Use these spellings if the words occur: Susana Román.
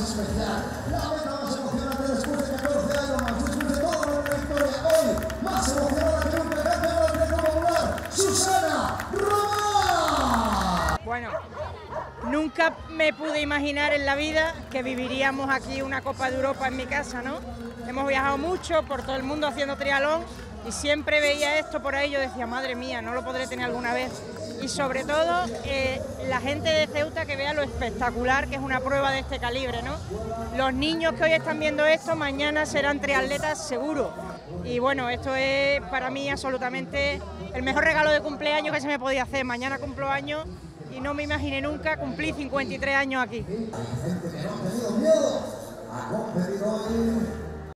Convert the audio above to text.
es especial. La vez más emocionante después de 14 años más, después de toda nuestra historia, hoy más emocionada que un pedazo de la Atleta Popular, Susana Román. Bueno, nunca me pude imaginar en la vida que viviríamos aquí una Copa de Europa en mi casa, ¿no? Hemos viajado mucho por todo el mundo haciendo triatlón y siempre veía esto por ahí, yo decía, madre mía, no lo podré tener alguna vez. Y sobre todo la gente de Ceuta que vea lo espectacular que es una prueba de este calibre, ¿no? Los niños que hoy están viendo esto, mañana serán triatletas seguro. Y bueno, esto es para mí absolutamente el mejor regalo de cumpleaños que se me podía hacer. Mañana cumplo años y no me imaginé nunca, cumplí 53 años aquí.